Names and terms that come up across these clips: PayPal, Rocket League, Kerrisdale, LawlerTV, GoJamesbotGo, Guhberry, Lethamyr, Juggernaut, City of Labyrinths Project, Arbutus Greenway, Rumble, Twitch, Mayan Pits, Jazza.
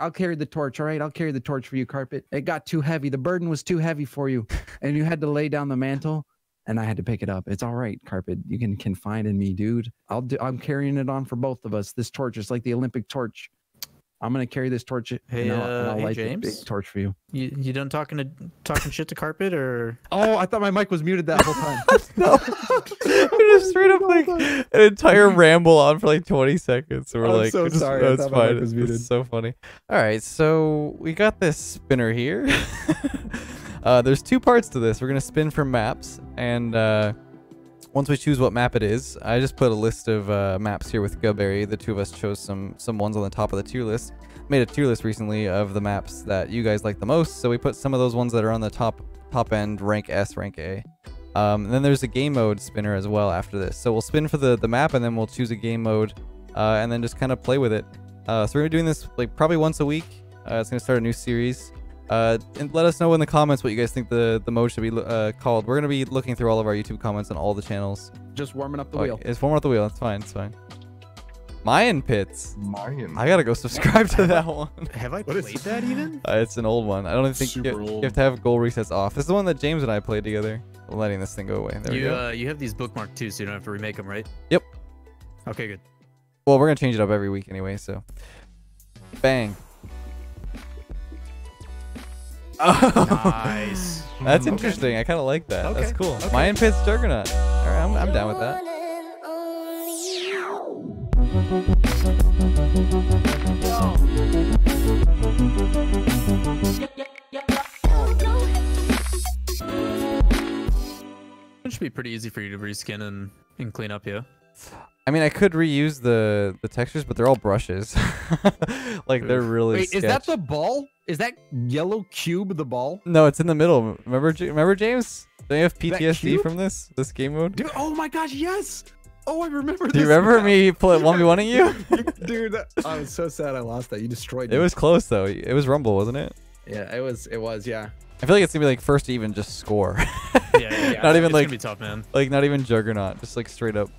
I'll carry the torch, all right? I'll carry the torch for you, Carpet. It got too heavy. The burden was too heavy for you, and you had to lay down the mantle, and I had to pick it up. It's all right, Carpet. You can confide in me, dude. I'm carrying it on for both of us. This torch is like the Olympic torch. I'm gonna carry this torch. Hey, hey, light James, big torch for you. You done talking shit to Carpet or? Oh, I thought my mic was muted that whole time. No, we just straight up like an entire ramble on for like 20 seconds. So we're I'm like, so it's, sorry, that's fine. My mic was muted. It's so funny. All right, so we got this spinner here. There's two parts to this. We're gonna spin for maps, and once we choose what map it is, I just put a list of maps here with Guhberry. The two of us chose some ones on the top of the tier list. Made a tier list recently of the maps that you guys like the most, so we put some of those ones that are on the top end, rank S, rank A. And then there's a game mode spinner as well after this. So we'll spin for the map, and then we'll choose a game mode, and then just kind of play with it. So we're gonna be doing this like probably once a week. It's gonna start a new series. And let us know in the comments what you guys think the mode should be called. We're going to be looking through all of our YouTube comments on all the channels. Just warming up the wheel. It's warming up the wheel. That's fine. It's fine. Mayan Pits. Mayan. I got to go subscribe to that one. Have I played that even? It's an old one. I don't even think you have to have goal resets off. This is the one that James and I played together. I'm letting this thing go away. There we go. You have these bookmarked too, so you don't have to remake them, right? Yep. Okay, good. Well, we're going to change it up every week anyway, so. Bang. Nice. That's interesting. Okay. I kind of like that. Okay. That's cool. Okay. Mayan Pits Juggernaut. All right, I'm down with that. It should be pretty easy for you to reskin and clean up here. I mean, I could reuse the textures, but they're all brushes. Like, they're really Wait, sketch. Is that the ball? Is that yellow cube the ball? No, it's in the middle. Remember, James? Don't you have PTSD from this game mode? Dude, oh my gosh, yes! Oh, I remember this. Do you remember me 1v1ing you? Dude, I was so sad I lost that. You destroyed me. It was close, though. It was Rumble, wasn't it? Yeah, it was, yeah. I feel like it's going to be like first to even just score. Yeah. Not even like, it's gonna be tough, man. Like, not even Juggernaut. Just like straight up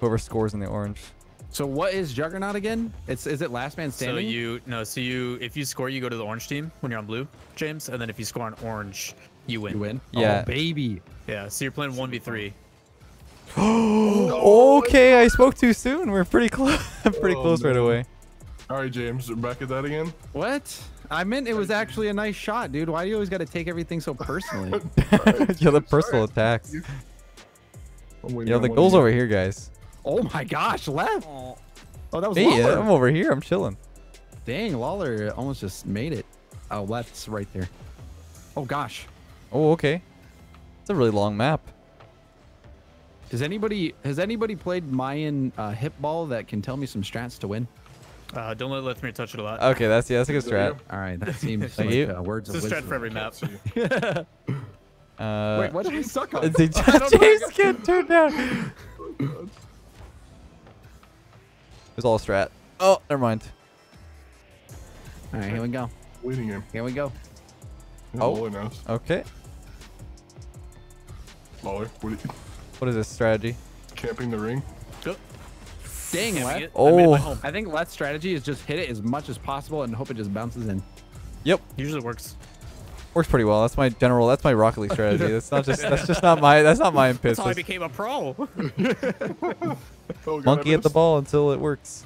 whoever scores in the orange. So what is Juggernaut again? Is it last man standing? So if you score, you go to the orange team when you're on blue, James, and then if you score on orange, you win. Yeah, oh, baby. Yeah, so you're playing 1v3. Okay, I spoke too soon. We're pretty close. Right away. All right, James, we're back at that again. What? I meant it was actually a nice shot, dude. Why do you always got to take everything so personally? Yeah, the personal attacks. Yeah, the goal's over here, guys. Oh my gosh, left. Oh, that was Lawler. Yeah, I'm over here. I'm chilling. Dang, Lawler almost just made it. Oh, left's right there. Oh gosh. Oh, okay. It's a really long map. Has anybody played Mayan hip ball that can tell me some strats to win? Don't let Lethamyr touch it a lot. Okay, that's a good strat. All right, that seems like words of wisdom. It's a strat for every map. Wait, what did we suck on? James can't turn down. It was all strat. Oh, never mind. All right, here we go. Waiting here. Here we go. Oh, okay. Lawler, what is this strategy? Camping the ring. Yep. Dang it, Leth. Oh. I think Leth's strategy is just hit it as much as possible and hope it just bounces in. Yep. Usually works. Works pretty well. That's my general. That's my Rocket League strategy. That's not my Pits. That's how I became a pro. Monkey at the ball until it works.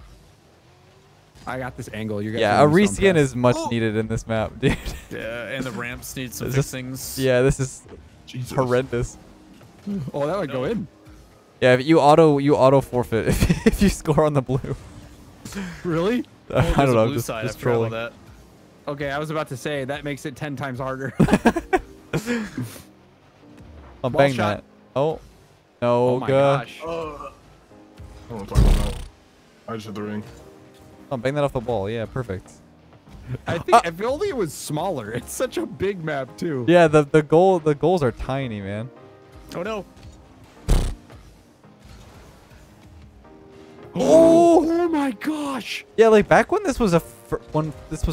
I got this angle. You guys. Yeah, a reskin is much needed in this map, dude. Yeah, and the ramps need some fixings. Yeah, this is horrendous. Oh, that would go in. Yeah, but you auto forfeit if you score on the blue. Really? Oh, I don't know. Just trolling. That. Okay, I was about to say that makes it 10 times harder. I'll bang that. Oh, no, gosh. I don't know what I'm talking about. I just hit the ring. I'll bang that off the ball. Yeah, perfect. I think if only it was smaller. It's such a big map too. Yeah, the goals are tiny, man. Oh no. Oh my gosh. Yeah, like back when this was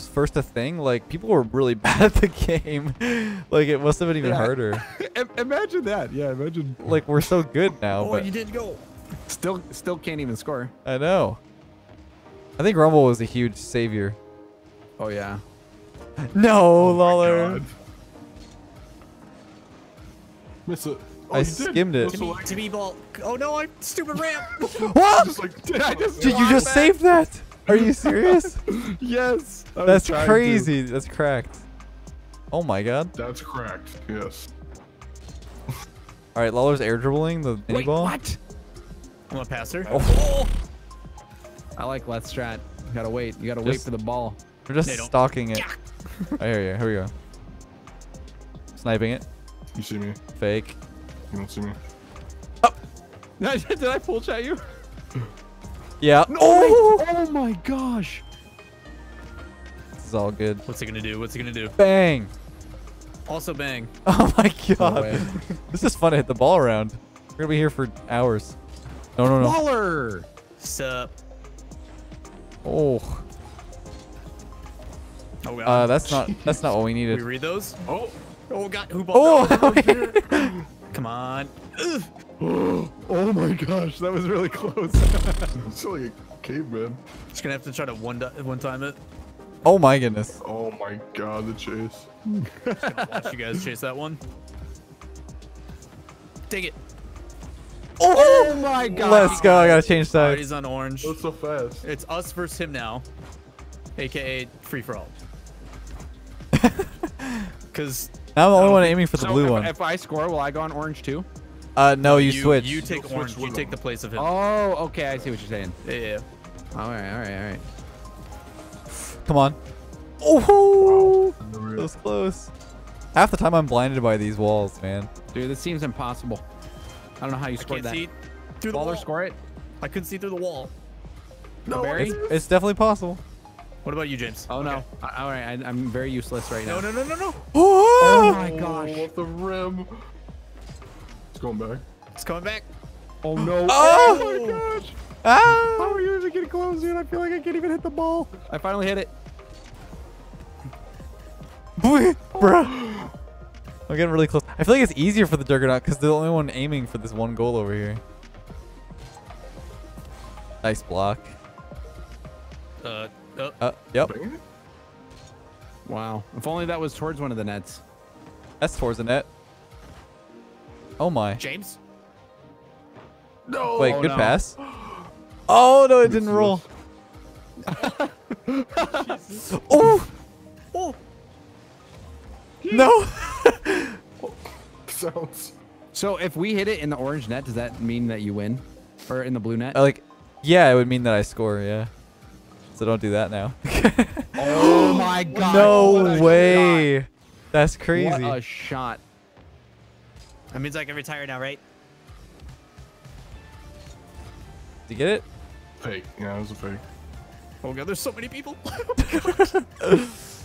first a thing, like people were really bad at the game. Like it must have been even harder. Imagine that. Yeah, imagine. Like we're so good now. Oh, but you did go. Still can't even score. I know. I think Rumble was a huge savior. Oh, yeah. No, Lawler. Miss it. Oh, I skimmed it. Timmy ball. Oh no, I stupid ramp. What? Did you just save that? Are you serious? Yes. That's crazy. That's cracked. Oh my god. That's cracked. Yes. All right, Lawler's air dribbling the mini ball. What? I'm gonna pass her. Oh. I like left strat. You gotta wait. You gotta wait for the ball. We're just stalking it. I hear you. Here we go. Sniping it. You see me? Fake. You don't see me. Oh. Did I full chat you? Yeah. No, oh my gosh. This is all good. What's he gonna do? What's he gonna do? Bang. Also bang. Oh my god. No this is fun to hit the ball around. We're gonna be here for hours. No, no, no. Lawler. Sup. Oh. Oh god. That's not. That's not what we needed. We read those. Oh. Oh god. Who bought that? Come on. Ugh. Oh my gosh, that was really close. It's like a caveman. Just gonna have to try to one time it. Oh my goodness. Oh my god, the chase. Just gonna watch you guys chase that one. Dig it. Oh my god. Let's go. I gotta change sides. He's on orange. That's so fast. It's us versus him now, aka free for all. Because. I'm the only one aiming for the blue one. If I score, will I go on orange too? No, you switch. You take orange. You take the place of him. Oh, okay. I see what you're saying. Yeah. All right. All right. All right. Come on. Oh, wow. That was close. Half the time I'm blinded by these walls, man. Dude, this seems impossible. I don't know how you scored that. See through the wall. Score it. I couldn't see through the wall. No, it's definitely possible. What about you, James? Oh, no. Okay. All right. I'm very useless right now. No, no, no, no, no. Oh, my gosh. Off the rim. It's going back. It's coming back. Oh, no. Oh, oh my gosh. Ah. How are you even getting close, dude? I feel like I can't even hit the ball. I finally hit it. Bro. I'm getting really close. I feel like it's easier for the Juggernaut because they're the only one aiming for this one goal over here. Nice block. Yep. Wow. If only that was towards one of the nets. That's towards the net. Oh my. James? No. Wait, good pass. Oh no, it didn't roll. Oh. Oh. No. So if we hit it in the orange net, does that mean that you win? Or in the blue net? Like, yeah, it would mean that I score, yeah. So don't do that now. Oh my god. No way. That's crazy. What a shot. That means I can retire now, right? Did you get it? Fake. Yeah, it was a fake. Oh god, there's so many people. This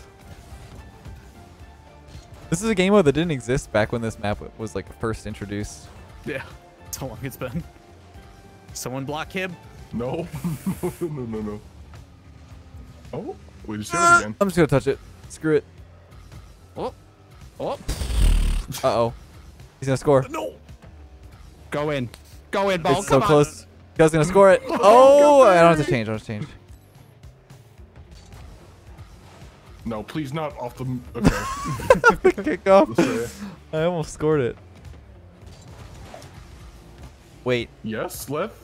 is a game mode that didn't exist back when this map was like first introduced. Yeah. That's how long it's been. Someone block him. No. No, no, no. Oh, we just hit it again. I'm just gonna touch it. Screw it. Oh, oh. Uh-oh. He's gonna score. No. Go in. Go in, ball. It's so close. He's gonna score it. Oh, I don't have to change. I don't have to change. No, please not off the. Okay. Kick off. I almost scored it. Wait. Yes, left.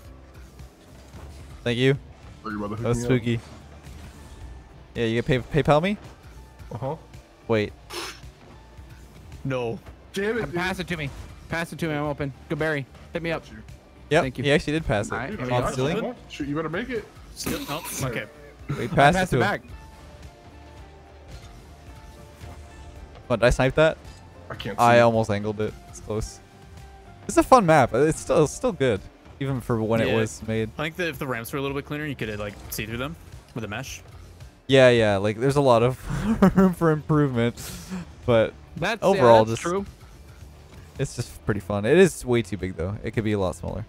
Thank you. That was spooky. Up. Yeah, you can PayPal me? Uh-huh. Wait. No. Damn it, pass it to me. Pass it to me. I'm open. Guhberry, hit me up. Yep. Thank you. He actually did pass it. Right. Off shoot, you better make it. Oh, okay. Wait, pass it to back. Him. Oh, did I snipe that? I can't see I almost angled it. It's close. It's a fun map. It's still good. Even for when it was made. I think that if the ramps were a little bit cleaner, you could like see through them with a mesh. Yeah, yeah, like there's a lot of room for improvement, but that's, overall, yeah, that's just true. It's just pretty fun. It is way too big though. It could be a lot smaller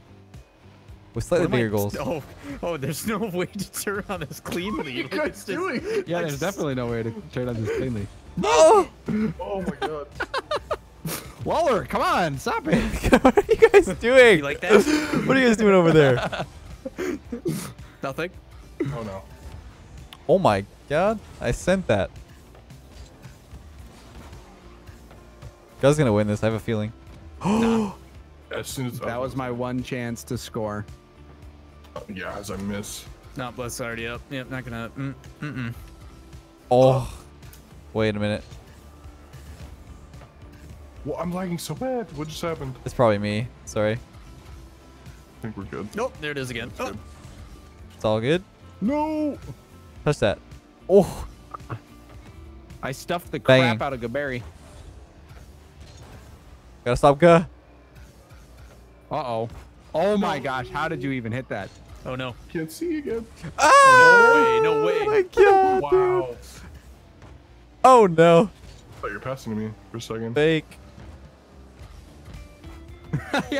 with slightly bigger goals. Oh, oh, there's no way to turn on this cleanly. What are you guys doing? Yeah, there's definitely no way to turn on this cleanly. No! Oh my god. Lawler, come on, stop it! What are you guys doing? You like that? What are you guys doing over there? Nothing. Oh no. Oh my god, I sent that. Guy's gonna win this, I have a feeling. Nah. As soon as that was my one chance to score. Yeah, as I miss. Not bless already up. Yep, not gonna. Oh, wait a minute. Well, I'm lagging so bad. What just happened? It's probably me. Sorry. I think we're good. Nope, there it is again. Oh. It's all good. No. Touch that. Oh. I stuffed the crap out of Guhberry. Gotta stop Guh. Uh-oh. Oh my gosh, how did you even hit that? Oh no. Can't see again. Oh, no way, no way. Oh my god, wow. Dude. Oh no. I thought you were passing to me for a second. Fake.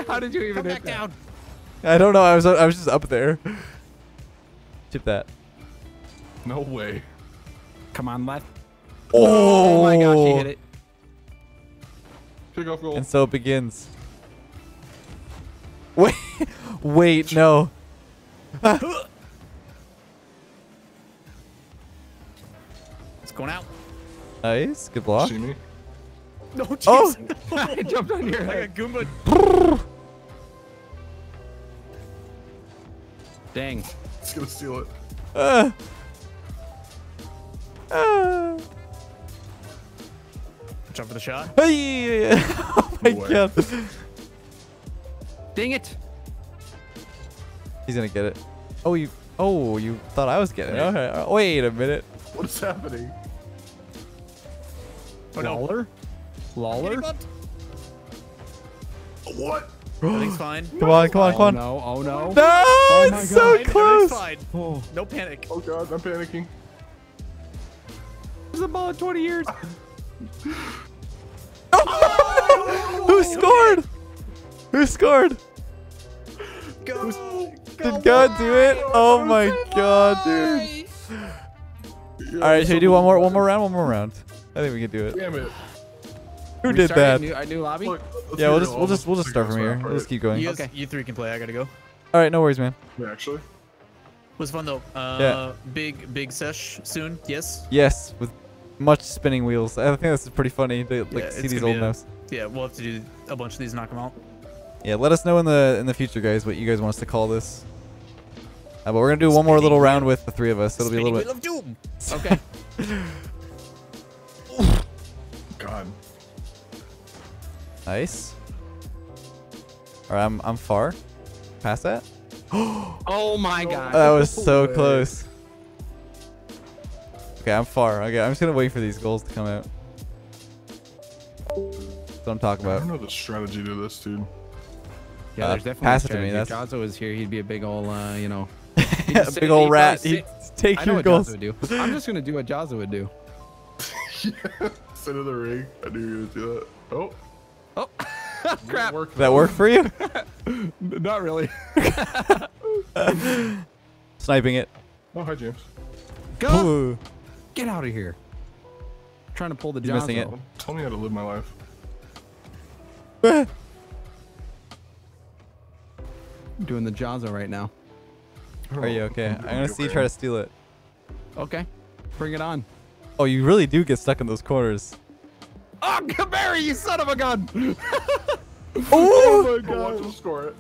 How did you even hit that? Down. I don't know, I was just up there. Tip that. No way. Come on, left. Oh my gosh, he hit it. Kick off goal. And so it begins. Wait, wait, no. It's going out. Nice, good block. See me? No, jeez. Oh, no. I jumped on your head. Like a Goomba. Dang. It's gonna steal it. Jump for the shot. Hey! Oh my god. Dang it! He's gonna get it. Oh, you thought I was getting it. Okay. Wait a minute. What is happening? Lawler? Lawler? What? I think it's fine. Come on, come on, come on. No, oh no. No, oh it's so close. Oh. No panic. Oh god, I'm panicking. This is a ball in 20 years. Oh! Who scored? Who scored? Go, did God do it? Oh my god, dude. All right, should we do one more round? One more round. I think we can do it. Damn it. Who did that? A new lobby? Look, yeah, we'll just start from here. We'll just keep going. Okay. You three can play. I gotta go. All right, no worries, man. Yeah, actually. It was fun though. Yeah. Big sesh soon. Yes. Yes, with much spinning wheels. I think this is pretty funny to like see these old maps. Yeah, we'll have to do a bunch of these and knock them out. Yeah, let us know in the future, guys, what you guys want us to call this. But we're gonna do one more little round with the three of us. It'll be a little bit. Wheel of doom. Okay. God. Nice. All right, I'm far past that. Oh my god. That was so close. Okay, I'm far. Okay, I'm just gonna wait for these goals to come out. That's what I'm talking about. I don't know the strategy to this, dude. Yeah, there's definitely pass it to me. If Gonzo was here, he'd be a big old, you know, a big old rat. He'd take your goals. I'm just gonna do what Jazza would do. Yeah, sit in the ring. I knew you would do that. Oh, oh, crap! Work that work for you? Not really. Sniping it. Oh, hi, James. Go! Ooh. Get out of here. I'm trying to pull the. You're missing it. Tell me how to live my life. Doing the Jazza right now. Are you okay? I'm gonna see you try to steal it. Okay, bring it on. Oh, you really do get stuck in those corners. Oh, Guhberry, you son of a gun! Oh my god! Watch him score it.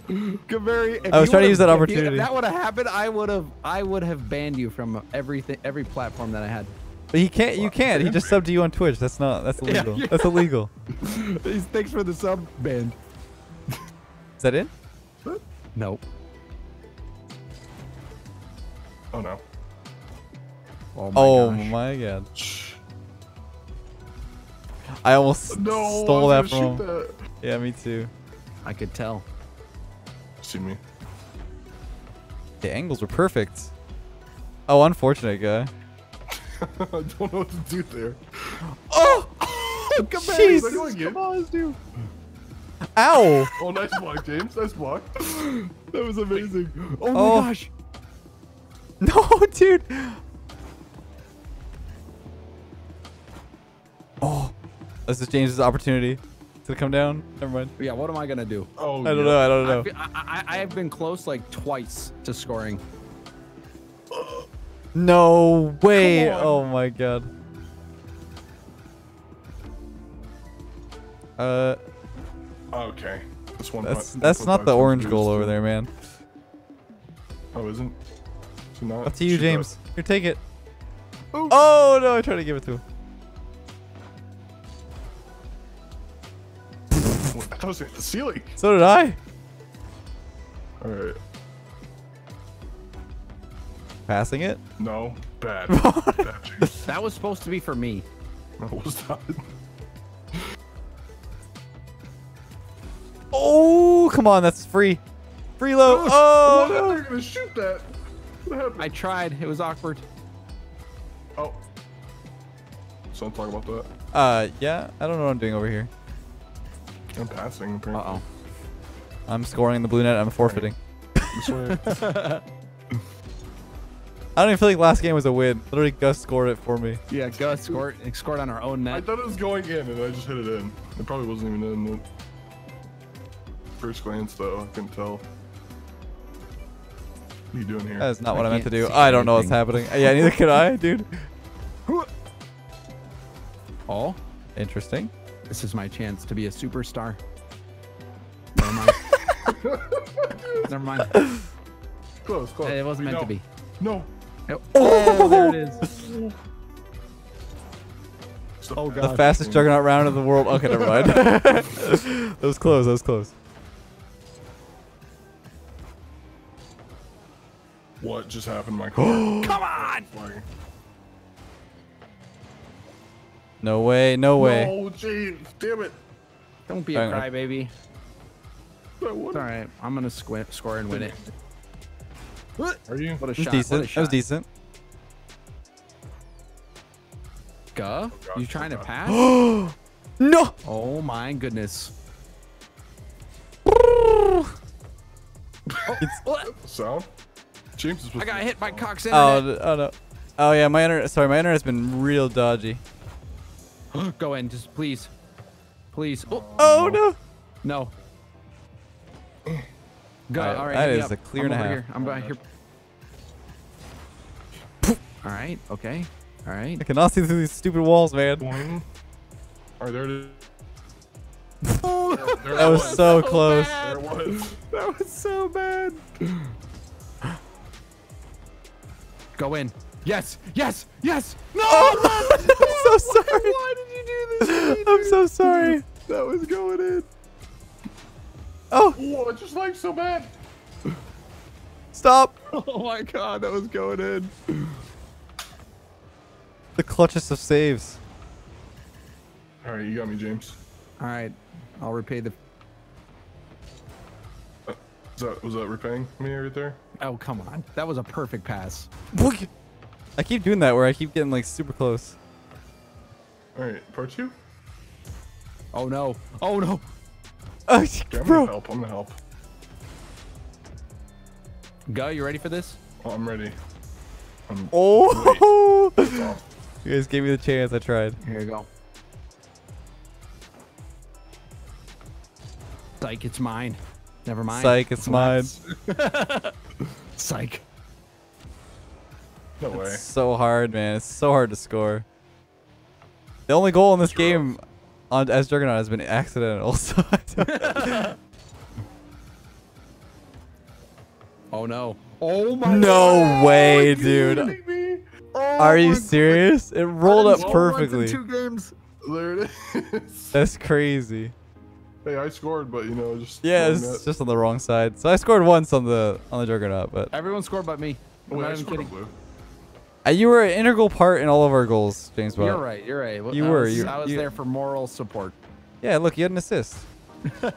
Guhberry, I was trying to use that opportunity. If that would have happened, I would have banned you from everything, every platform that I had. But he can't. You can't. He just subbed to you on Twitch. That's not. That's illegal. Yeah. That's illegal. Thanks for the sub banned. Is that it? Nope. Oh no. Oh my god. I almost stole that from him. Yeah, me too. I could tell. See me. The angles were perfect. Oh, unfortunate guy. I don't know what to do there. Oh! Jesus! Come on, let's do. Ow! Oh, nice block, James. Nice block. That was amazing. Oh my gosh. No, dude. Oh, this is James's opportunity to come down. Never mind. Yeah, what am I gonna do? Oh, I don't know. I don't know. I've been close like twice to scoring. No way. Oh my god. Okay. That's one. That's not the orange goal over there, man. Oh, isn't? It's not. Up to you, James. Here, take it. Ooh. Oh no! I tried to give it to him. I was at the ceiling. So did I. All right. Passing it? No, bad. Bad, James. That was supposed to be for me. What was that? Oh, come on, that's free. Free low. Oh, no. They're gonna shoot that. What happened? I tried. It was awkward. Oh. So I'm talking about that. Yeah. I don't know what I'm doing over here. I'm passing. Apparently. Uh oh. I'm scoring the blue net. I'm forfeiting. I don't even feel like last game was a win. Literally, Gus scored it for me. Yeah, Gus scored on our own net. I thought it was going in, and I just hit it in. It probably wasn't even in. First glance, though, I can tell. What are you doing here? That is not what I meant to do. I don't know what's happening. Yeah, neither could I, dude. Oh, interesting. This is my chance to be a superstar. Never mind. Never mind. Close, close. It wasn't meant to be. No. Nope. Oh, there it is. Oh, God. The fastest juggernaut round of the world. Okay, never mind. That was close. That was close. What just happened, Michael? Come on! No way, no way. Oh, jeez. Damn it. Don't be a crybaby. All right, I'm going to score and win it. What? Are you? What a shot. Decent. That was decent. Guh? Oh, you trying to pass? No! Oh, my goodness. So? James is I got hit by Cox internet. Oh, oh, no. Oh, yeah. My internet. Sorry, my internet's been real dodgy. Go in. Just please. Please. Oh, oh no. No. Guh. All right. That is a clear and a half. Here. I'm back here. All right. Okay. All right. I cannot see through these stupid walls, man. Are there? There that was so close. There was. That was so bad. Go in. Yes. Yes. Yes. No. Oh, no, no. I'm so sorry. Why did you do this? You I'm so sorry. That was going in. Oh. Oh, I just like so bad. Stop. Oh my God, that was going in. The clutchest of saves. All right, you got me, James. All right, I'll repay the. Was that repaying me right there? Oh come on, that was a perfect pass. I keep doing that where I keep getting like super close. All right, part two. Oh no! Oh no! I'm gonna help! I'm gonna help. Guh, you ready for this? Oh, I'm ready. Oh! You guys gave me the chance. I tried. Here you go. Psych, it's mine. Never mind. Psych, it's mine. Psych. No way. It's so hard, man. It's so hard to score. The only goal in this game on as Juggernaut has been accidental. So oh no. Oh my god. No way, dude. Are you serious? It rolled up perfectly. 2 games. There it is. That's crazy. Hey, I scored, but you know, just yeah, it's just on the wrong side. So I scored once on the Juggernaut, but everyone scored but me. Wait, I scored blue. You were an integral part in all of our goals, James. You're right. You're right. Well, I was there for moral support. Yeah, look, you had an assist. In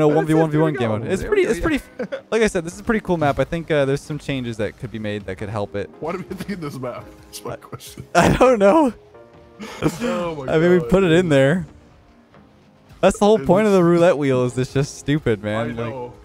a 1v1v1 game mode. It's pretty. Like I said, this is a pretty cool map. I think there's some changes that could be made that could help it. Why do we think this map? That's my question. I don't know. Oh my God. I mean, we put it in there. That's the whole point of the roulette wheel. Is this just stupid, man? I know. Like,